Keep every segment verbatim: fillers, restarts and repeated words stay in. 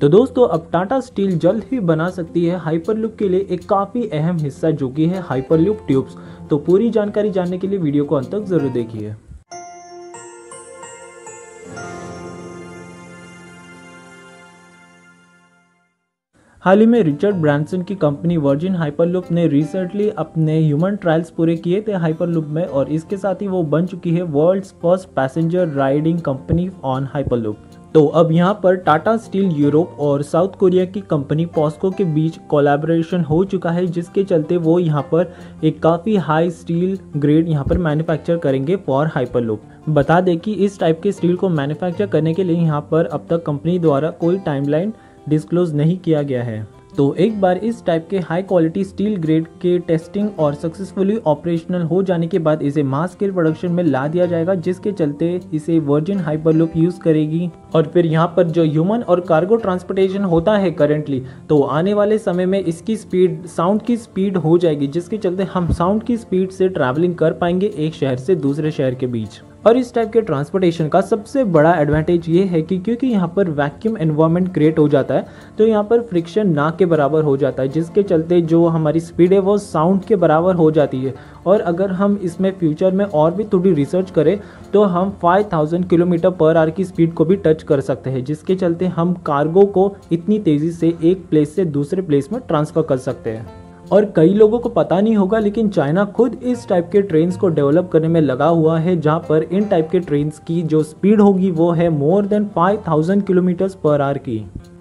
तो दोस्तों अब टाटा स्टील जल्द ही बना सकती है हाइपरलूप के लिए एक काफ़ी अहम हिस्सा जो कि है हाइपरलूप ट्यूब्स। तो पूरी जानकारी जानने के लिए वीडियो को अंत तक जरूर देखिए। हाल ही में रिचर्ड ब्रांसन की कंपनी वर्जिन हाइपरलूप ने रिसेंटली अपने ह्यूमन ट्रायल्स पूरे किए थे हाइपरलूप में, और इसके साथ ही वो बन चुकी है world's first passenger riding company on hyperloop. तो अब यहाँ पर टाटा स्टील यूरोप और साउथ कोरिया की कंपनी पॉस्को के बीच कोलैबोरेशन हो चुका है, जिसके चलते वो यहाँ पर एक काफ़ी हाई स्टील ग्रेड यहाँ पर मैन्युफैक्चर करेंगे फॉर हाइपरलूप। बता दें कि इस टाइप के स्टील को मैन्युफैक्चर करने के लिए यहाँ पर अब तक कंपनी द्वारा कोई टाइमलाइन डिस्क्लोज नहीं किया गया है। तो एक बार इस टाइप के हाई क्वालिटी स्टील ग्रेड के टेस्टिंग और सक्सेसफुली ऑपरेशनल हो जाने के बाद इसे मास स्केल प्रोडक्शन में ला दिया जाएगा, जिसके चलते इसे वर्जिन हाइपरलूप यूज़ करेगी। और फिर यहाँ पर जो ह्यूमन और कार्गो ट्रांसपोर्टेशन होता है करेंटली, तो आने वाले समय में इसकी स्पीड साउंड की स्पीड हो जाएगी, जिसके चलते हम साउंड की स्पीड से ट्रैवलिंग कर पाएंगे एक शहर से दूसरे शहर के बीच। और इस टाइप के ट्रांसपोर्टेशन का सबसे बड़ा एडवांटेज ये है कि क्योंकि यहाँ पर वैक्यूम एनवायरनमेंट क्रिएट हो जाता है, तो यहाँ पर फ्रिक्शन ना के बराबर हो जाता है, जिसके चलते जो हमारी स्पीड है वो साउंड के बराबर हो जाती है। और अगर हम इसमें फ्यूचर में और भी थोड़ी रिसर्च करें तो हम पाँच हज़ार किलोमीटर पर आवर की स्पीड को भी टच कर सकते हैं, जिसके चलते हम कार्गो को इतनी तेज़ी से एक प्लेस से दूसरे प्लेस में ट्रांसफ़र कर सकते हैं। और कई लोगों को पता नहीं होगा, लेकिन चाइना खुद इस टाइप के ट्रेन्स को डेवलप करने में लगा हुआ है, जहां पर इन टाइप के ट्रेन्स की जो स्पीड होगी वो है मोर देन पाँच हज़ार किलोमीटर्स पर आवर की।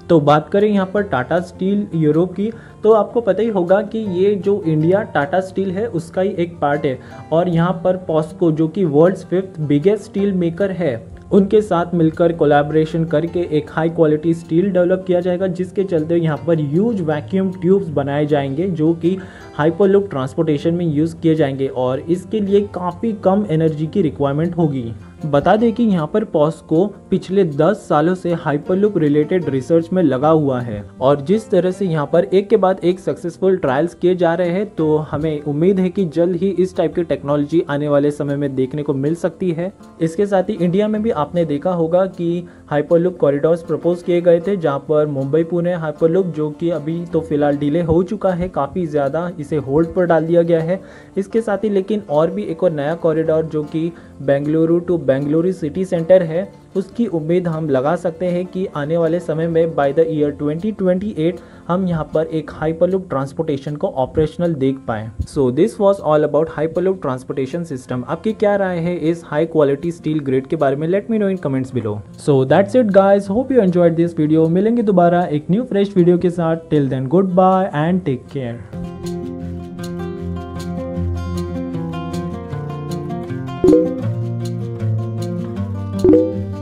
तो बात करें यहाँ पर टाटा स्टील यूरोप की, तो आपको पता ही होगा कि ये जो इंडिया टाटा स्टील है उसका ही एक पार्ट है, और यहाँ पर पॉस्को जो कि world's fifth biggest steel maker है, उनके साथ मिलकर कोलैबोरेशन करके एक हाई क्वालिटी स्टील डेवलप किया जाएगा, जिसके चलते यहाँ पर ह्यूज वैक्यूम ट्यूब्स बनाए जाएंगे जो कि हाइपरलूप ट्रांसपोर्टेशन में यूज़ किए जाएंगे, और इसके लिए काफ़ी कम एनर्जी की रिक्वायरमेंट होगी। बता दें कि यहाँ पर पॉस्को पिछले दस सालों से हाइपरलूप रिलेटेड रिसर्च में लगा हुआ है, और जिस तरह से यहाँ पर एक के बाद एक सक्सेसफुल ट्रायल्स किए जा रहे हैं, तो हमें उम्मीद है कि जल्द ही इस टाइप की टेक्नोलॉजी आने वाले समय में देखने को मिल सकती है। इसके साथ ही इंडिया में भी आपने देखा होगा कि हाइपरलूप कॉरिडोर्स प्रपोज किए गए थे, जहाँ पर मुंबई पुणे हाइपरलूप जो कि अभी तो फिलहाल डिले हो चुका है, काफ़ी ज़्यादा इसे होल्ड पर डाल दिया गया है। इसके साथ ही लेकिन और भी एक और नया कॉरिडोर जो कि Bengaluru to Bengaluru city centre है, उसकी उम्मीद हम लगा सकते हैं कि आने वाले समय में by the year twenty twenty eight हम यहाँ पर एक हाइपरलूप ट्रांसपोर्टेशन को ऑपरेशनल देख पाएँ। So this was all about hyperloop transportation system. आपकी क्या राय है इस हाई क्वालिटी स्टील ग्रेड के बारे में? Let me know in comments below. So that's it guys, hope you enjoyed this video. मिलेंगे दोबारा एक न्यू फ्रेश वीडियो के साथ। Till then good bye and take care. Thank you.